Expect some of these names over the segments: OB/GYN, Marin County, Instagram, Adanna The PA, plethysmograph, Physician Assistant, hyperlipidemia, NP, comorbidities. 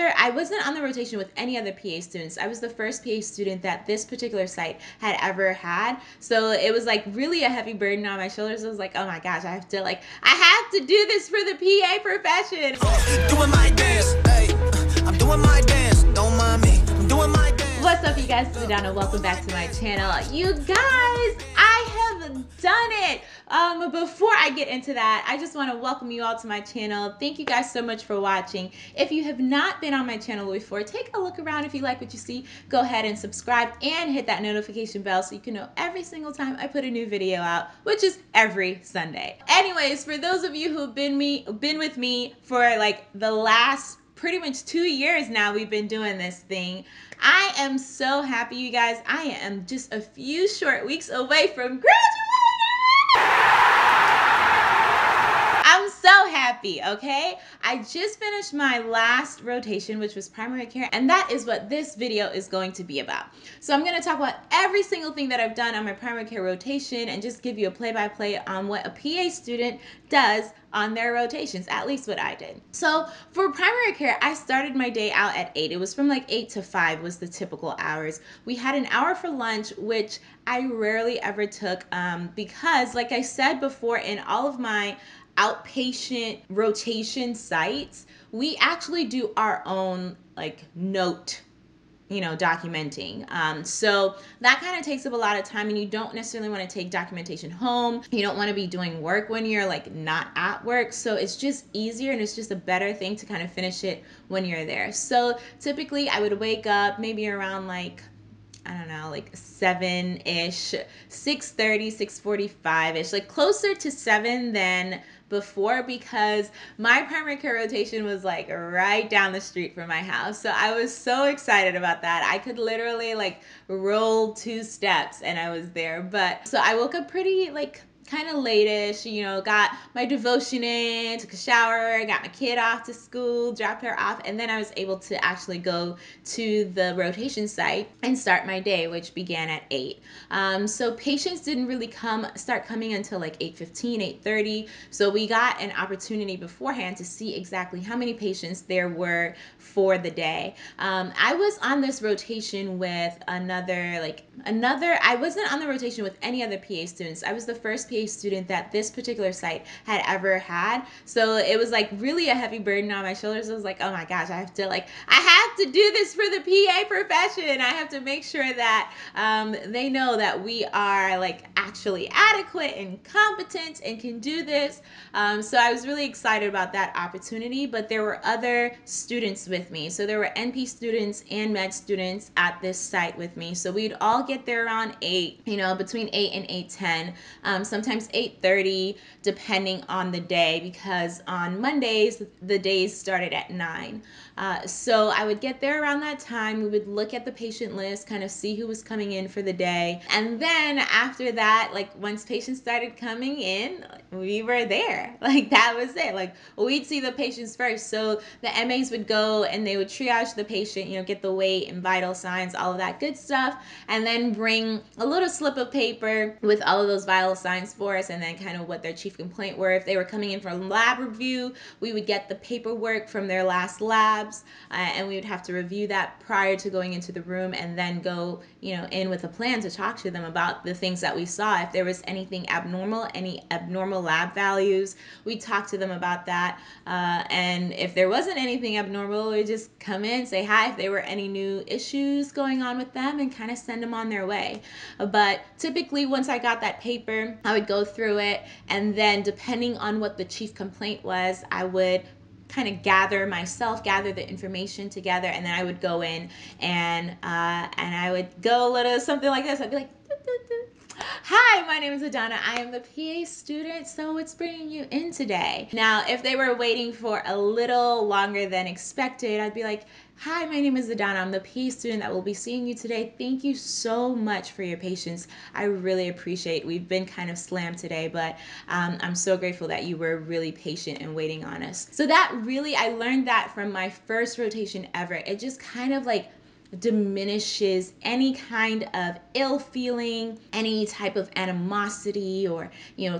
I wasn't on the rotation with any other PA students. I was the first PA student that this particular site had ever had. So it was like really a heavy burden on my shoulders. I was like, oh my gosh, I have to do this for the PA profession. Doing my dance, hey, I'm doing my dance, don't mind me, I'm doing my dance. What's up, you guys? It's Adanna. Welcome back to my channel. You guys, I have done it. Before I get into that, I just want to welcome you all to my channel. Thank you guys so much for watching. If you have not been on my channel before, take a look around. If you like what you see, go ahead and subscribe and hit that notification bell so you can know every single time I put a new video out, which is every Sunday. Anyways, for those of you who have been with me for like the last pretty much 2 years now, we've been doing this thing. I am so happy, you guys. I am just a few short weeks away from graduating. I'm so happy, okay? I just finished my last rotation, which was primary care, and that is what this video is going to be about. So I'm gonna talk about every single thing that I've done on my primary care rotation and just give you a play-by-play on what a PA student does on their rotations, at least what I did. So for primary care, I started my day out at 8. It was from like 8 to 5 was the typical hours. We had an hour for lunch, which I rarely ever took because like I said before, in all of my outpatient rotation sites, we actually do our own like note, you know, documenting. So that kind of takes up a lot of time, and you don't necessarily want to take documentation home. You don't want to be doing work when you're like not at work. So it's just easier, and it's just a better thing to kind of finish it when you're there. So typically I would wake up maybe around like, I don't know, like 7-ish, 6:30, 6:45-ish, like closer to 7 than before, because my primary care rotation was like right down the street from my house. So I was so excited about that. I could literally like roll 2 steps and I was there. But so I woke up pretty like kind of late-ish, you know, got my devotion in, took a shower, got my kid off to school, dropped her off, and then I was able to actually go to the rotation site and start my day, which began at 8. So patients didn't really start coming until like 8:15, 8:30. So we got an opportunity beforehand to see exactly how many patients there were for the day. I was on this rotation with I wasn't on the rotation with any other PA students. I was the first PA student that this particular site had ever had. So it was like really a heavy burden on my shoulders. I was like, oh my gosh, I have to do this for the PA profession. I have to make sure that they know that we are like actually adequate and competent and can do this. So I was really excited about that opportunity, but there were other students with me. So there were NP students and med students at this site with me. So we'd all get there around 8, you know, between 8 and 8:10. Sometimes 8:30, depending on the day, because on Mondays, the days started at 9. So I would get there around that time. We would look at the patient list, kind of see who was coming in for the day. And then after that, like once patients started coming in, we were there. Like that was it. Like we'd see the patients first. So the MAs would go and they would triage the patient, you know, get the weight and vital signs, all of that good stuff, and then bring a little slip of paper with all of those vital signs for us and then kind of what their chief complaint were. If they were coming in for lab review, we would get the paperwork from their last labs and we would have to review that prior to going into the room, and then go, you know, in with a plan to talk to them about the things that we saw. If there was anything abnormal, any abnormal lab values, we talked to them about that. And if there wasn't anything abnormal, we just come in, say hi, if there were any new issues going on with them, and kind of send them on their way. But typically once I got that paper, I would go through it, and then depending on what the chief complaint was, I would kind of gather the information together, and then I would go in and I would go a little something like this. I'd be like, doo, doo, doo. Hi, my name is Adanna. I am a PA student, so what's bringing you in today? Now, if they were waiting for a little longer than expected, I'd be like, hi, my name is Adanna. I'm the PA student that will be seeing you today. Thank you so much for your patience. I really appreciate it. We've been kind of slammed today, but I'm so grateful that you were really patient and waiting on us. So I learned that from my first rotation ever. It just kind of like diminishes any kind of ill feeling, any type of animosity or,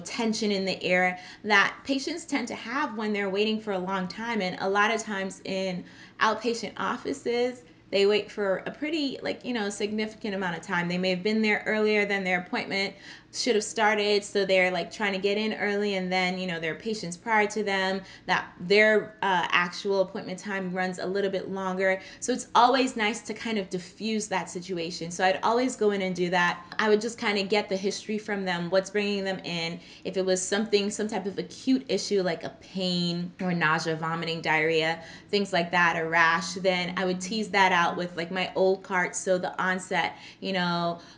tension in the air that patients tend to have when they're waiting for a long time. And a lot of times in outpatient offices, they wait for a pretty, significant amount of time. They may have been there earlier than their appointment should have started, so they're trying to get in early, and then there are patients prior to them that their actual appointment time runs a little bit longer. So it's always nice to kind of diffuse that situation. So I'd always go in and do that. I would just kind of get the history from them, what's bringing them in. If it was some type of acute issue like a pain or nausea, vomiting, diarrhea, things like that, a rash, then I would tease that out with my old cart. So the onset,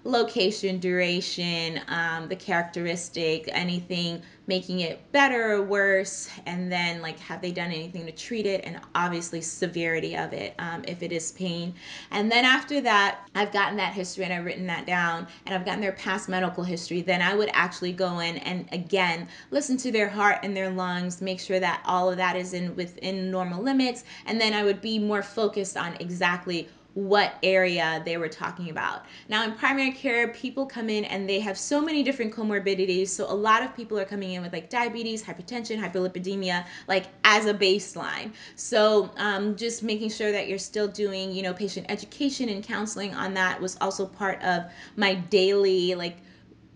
location, duration, the characteristic, anything making it better or worse, and then have they done anything to treat it, and obviously severity of it, if it is pain. And then after that, I've gotten that history and I've written that down and I've gotten their past medical history, then I would actually go in and again listen to their heart and their lungs, make sure that all of that is within normal limits, and then I would be more focused on exactly what area they were talking about. Now in primary care, people come in and they have so many different comorbidities. So a lot of people are coming in with diabetes, hypertension, hyperlipidemia, as a baseline. So just making sure that you're still doing, patient education and counseling on that was also part of my daily,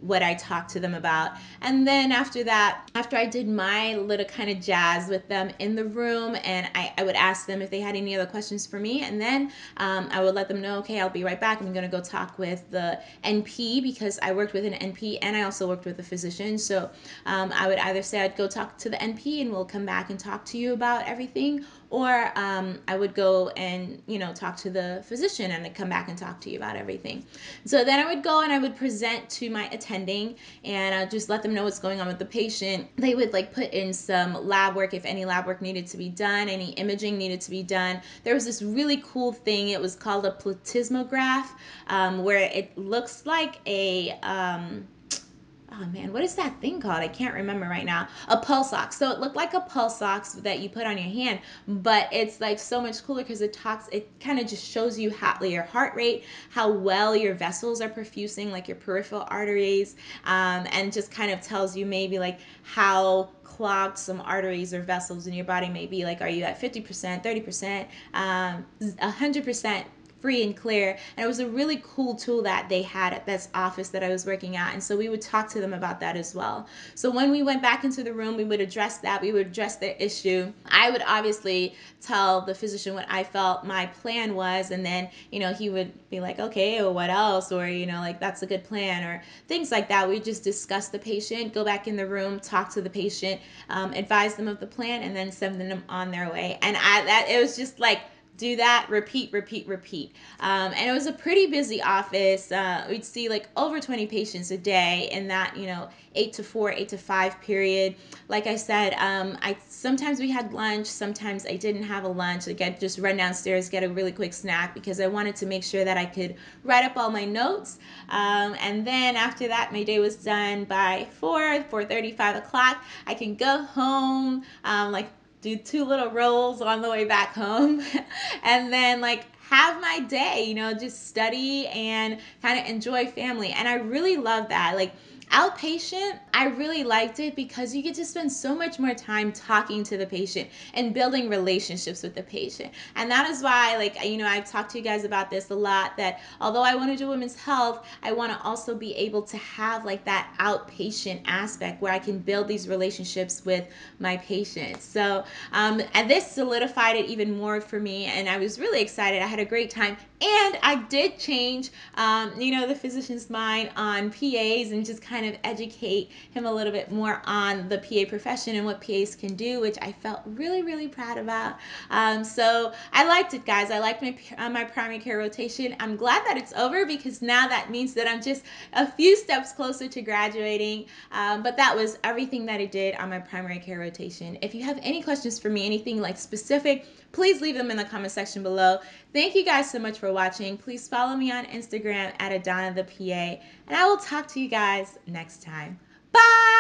what I talked to them about. And then after that, after I did my little kind of jazz with them in the room, and I would ask them if they had any other questions for me, and then I would let them know, okay, I'll be right back. I'm gonna go talk with the NP, because I worked with an NP and I also worked with a physician. So I would either say I'd go talk to the NP and we'll come back and talk to you about everything, or I would go and talk to the physician and I'd come back and talk to you about everything. So then I would go and I would present to my attending, and I'd just let them know what's going on with the patient. They would put in some lab work, if any lab work needed to be done, any imaging needed to be done. There was this really cool thing, it was called a plethysmograph, where it looks like a oh man, what is that thing called? I can't remember right now. A pulse ox. So it looked like a pulse ox that you put on your hand, but it's so much cooler because it kind of just shows you how your heart rate, how well your vessels are perfusing, your peripheral arteries, and just kind of tells you maybe how clogged some arteries or vessels in your body may be. Are you at 50%, 30%, 100%? Free and clear. And it was a really cool tool that they had at this office that I was working at, and so we would talk to them about that as well. So when we went back into the room, we would address that, we would address their issue. I would obviously tell the physician what I felt my plan was, and then he would be like, okay, or what else, or that's a good plan, or things like that. We just discuss the patient, go back in the room, talk to the patient, advise them of the plan, and then send them on their way. And it was just do that, repeat, repeat, repeat. And it was a pretty busy office. We'd see over 20 patients a day in that, 8 to 4, 8 to 5 period. Like I said, sometimes we had lunch, sometimes I didn't have a lunch. I'd just run downstairs, get a really quick snack, because I wanted to make sure that I could write up all my notes. And then after that, my day was done by 4:30, 5 o'clock. I can go home, do 2 little rolls on the way back home and then have my day, just study and kind of enjoy family. And I really love that. Outpatient, I really liked it because you get to spend so much more time talking to the patient and building relationships with the patient. And that is why, I've talked to you guys about this a lot, that although I want to do women's health, I want to also be able to have that outpatient aspect where I can build these relationships with my patients. So, and this solidified it even more for me, and I was really excited. I had a great time, and I did change, the physician's mind on PAs and just kind of educate him a little bit more on the PA profession and what PAs can do, which I felt really, really proud about. So I liked it, guys. I liked my primary care rotation. I'm glad that it's over, because now that means that I'm just a few steps closer to graduating. But that was everything that I did on my primary care rotation. If you have any questions for me, anything specific, please leave them in the comment section below. Thank you guys so much for watching. Please follow me on Instagram at Adanna the PA, and I will talk to you guys next time. Bye!